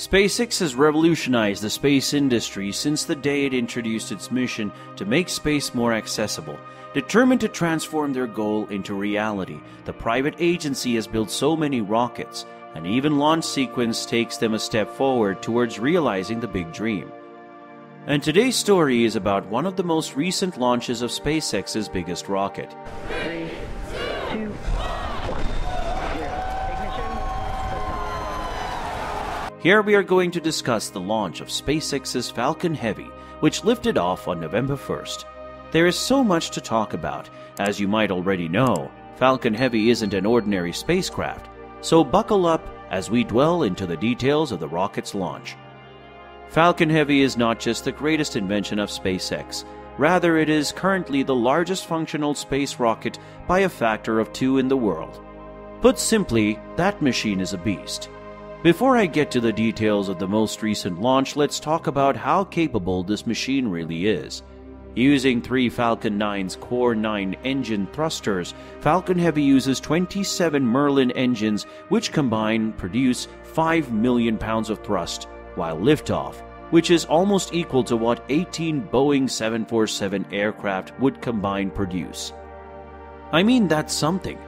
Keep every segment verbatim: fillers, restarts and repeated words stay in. SpaceX has revolutionized the space industry since the day it introduced its mission to make space more accessible. Determined to transform their goal into reality, the private agency has built so many rockets. An even launch sequence takes them a step forward towards realizing the big dream. And today's story is about one of the most recent launches of SpaceX's biggest rocket. Three, two, one, ignition. Here we are going to discuss the launch of SpaceX's Falcon Heavy, which lifted off on November first. There is so much to talk about. As you might already know, Falcon Heavy isn't an ordinary spacecraft, so buckle up as we dwell into the details of the rocket's launch. Falcon Heavy is not just the greatest invention of SpaceX. Rather, it is currently the largest functional space rocket by a factor of two in the world. Put simply, that machine is a beast. Before I get to the details of the most recent launch, let's talk about how capable this machine really is. Using three Falcon nine's Core nine engine thrusters, Falcon Heavy uses twenty-seven Merlin engines, which combined produce five million pounds of thrust, while liftoff, which is almost equal to what eighteen Boeing seven forty-seven aircraft would combined produce. I mean, that's something.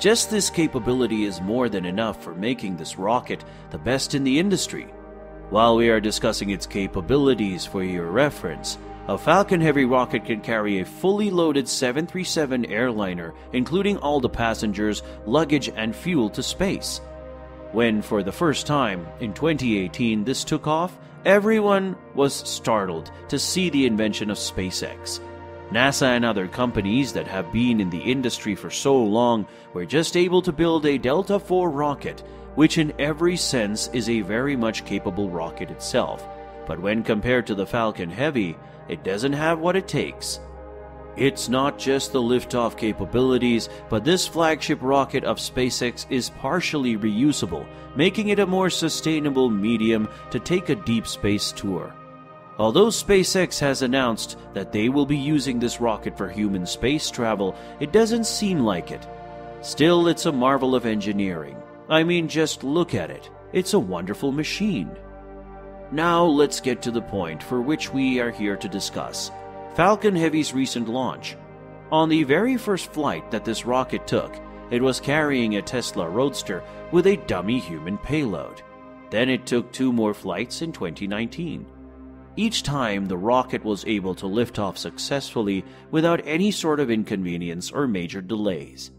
Just this capability is more than enough for making this rocket the best in the industry. While we are discussing its capabilities for your reference, a Falcon Heavy rocket can carry a fully loaded seven thirty-seven airliner, including all the passengers, luggage, and fuel to space. When, for the first time, in twenty eighteen, this took off, everyone was startled to see the invention of SpaceX. NASA and other companies that have been in the industry for so long were just able to build a Delta four rocket, which in every sense is a very much capable rocket itself. But when compared to the Falcon Heavy, it doesn't have what it takes. It's not just the liftoff capabilities, but this flagship rocket of SpaceX is partially reusable, making it a more sustainable medium to take a deep space tour. Although SpaceX has announced that they will be using this rocket for human space travel, it doesn't seem like it. Still, it's a marvel of engineering. I mean, just look at it. It's a wonderful machine. Now let's get to the point for which we are here to discuss: Falcon Heavy's recent launch. On the very first flight that this rocket took, it was carrying a Tesla Roadster with a dummy human payload. Then it took two more flights in twenty nineteen. Each time, the rocket was able to lift off successfully without any sort of inconvenience or major delays.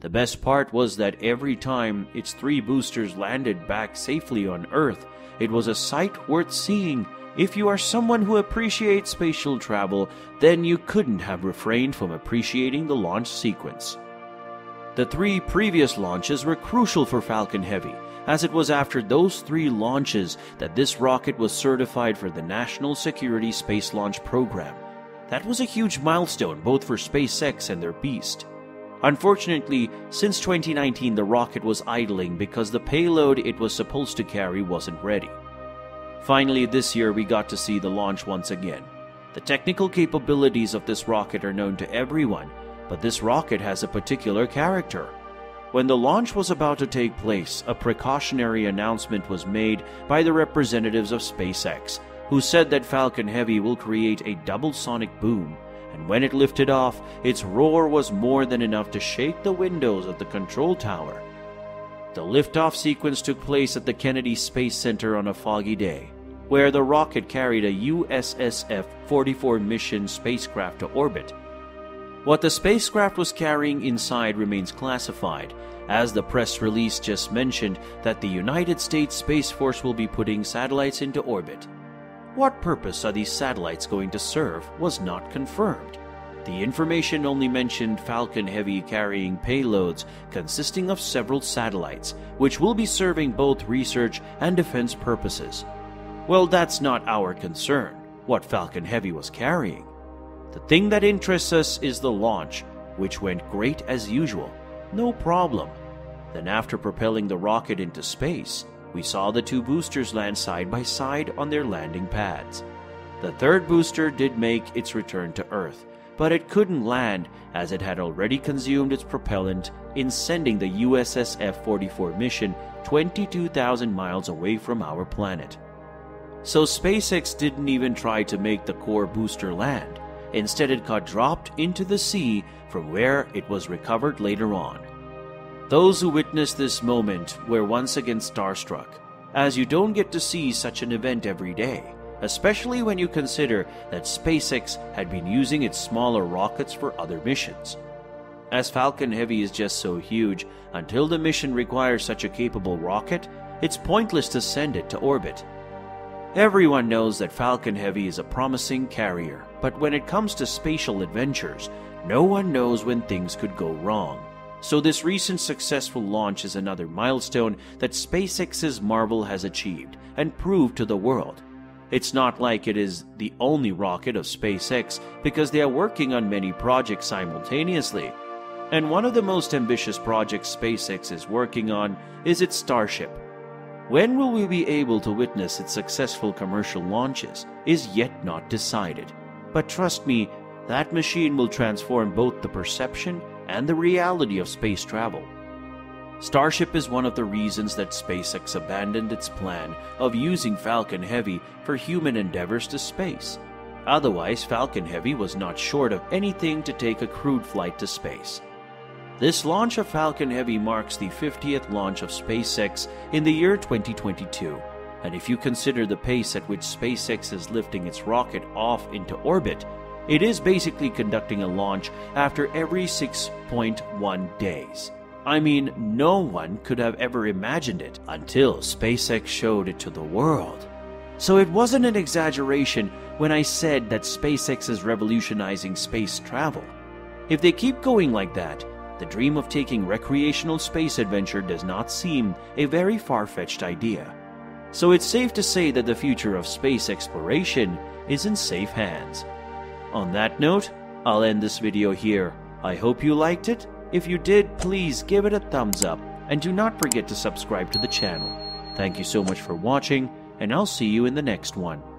The best part was that every time its three boosters landed back safely on Earth, it was a sight worth seeing. If you are someone who appreciates spatial travel, then you couldn't have refrained from appreciating the launch sequence. The three previous launches were crucial for Falcon Heavy, as it was after those three launches that this rocket was certified for the National Security Space Launch Program. That was a huge milestone both for SpaceX and their beast. Unfortunately, since twenty nineteen, the rocket was idling because the payload it was supposed to carry wasn't ready. Finally, this year we got to see the launch once again. The technical capabilities of this rocket are known to everyone, but this rocket has a particular character. When the launch was about to take place, a precautionary announcement was made by the representatives of SpaceX, who said that Falcon Heavy will create a double sonic boom, and when it lifted off, its roar was more than enough to shake the windows of the control tower. The liftoff sequence took place at the Kennedy Space Center on a foggy day, where the rocket carried a U S S F forty-four mission spacecraft to orbit. What the spacecraft was carrying inside remains classified, as the press release just mentioned that the United States Space Force will be putting satellites into orbit. What purpose are these satellites going to serve was not confirmed. The information only mentioned Falcon Heavy carrying payloads consisting of several satellites, which will be serving both research and defense purposes. Well, that's not our concern, what Falcon Heavy was carrying. The thing that interests us is the launch, which went great as usual, no problem. Then after propelling the rocket into space, we saw the two boosters land side by side on their landing pads. The third booster did make its return to Earth, but it couldn't land as it had already consumed its propellant in sending the U S S F forty-four mission twenty-two thousand miles away from our planet. So SpaceX didn't even try to make the core booster land. Instead, it got dropped into the sea from where it was recovered later on. Those who witnessed this moment were once again starstruck, as you don't get to see such an event every day, especially when you consider that SpaceX had been using its smaller rockets for other missions. As Falcon Heavy is just so huge, until the mission requires such a capable rocket, it's pointless to send it to orbit. Everyone knows that Falcon Heavy is a promising carrier, but when it comes to spatial adventures, no one knows when things could go wrong. So this recent successful launch is another milestone that SpaceX's Marvel has achieved and proved to the world. It's not like it is the only rocket of SpaceX, because they are working on many projects simultaneously. And one of the most ambitious projects SpaceX is working on is its Starship. When will we be able to witness its successful commercial launches is yet not decided. But trust me, that machine will transform both the perception and the reality of space travel. Starship is one of the reasons that SpaceX abandoned its plan of using Falcon Heavy for human endeavors to space. Otherwise, Falcon Heavy was not short of anything to take a crewed flight to space. This launch of Falcon Heavy marks the fiftieth launch of SpaceX in the year twenty twenty-two, and if you consider the pace at which SpaceX is lifting its rocket off into orbit, it is basically conducting a launch after every six point one days. I mean, no one could have ever imagined it until SpaceX showed it to the world. So it wasn't an exaggeration when I said that SpaceX is revolutionizing space travel. If they keep going like that, the dream of taking recreational space adventure does not seem a very far-fetched idea. So it's safe to say that the future of space exploration is in safe hands. On that note, I'll end this video here. I hope you liked it. If you did, please give it a thumbs up and do not forget to subscribe to the channel. Thank you so much for watching, and I'll see you in the next one.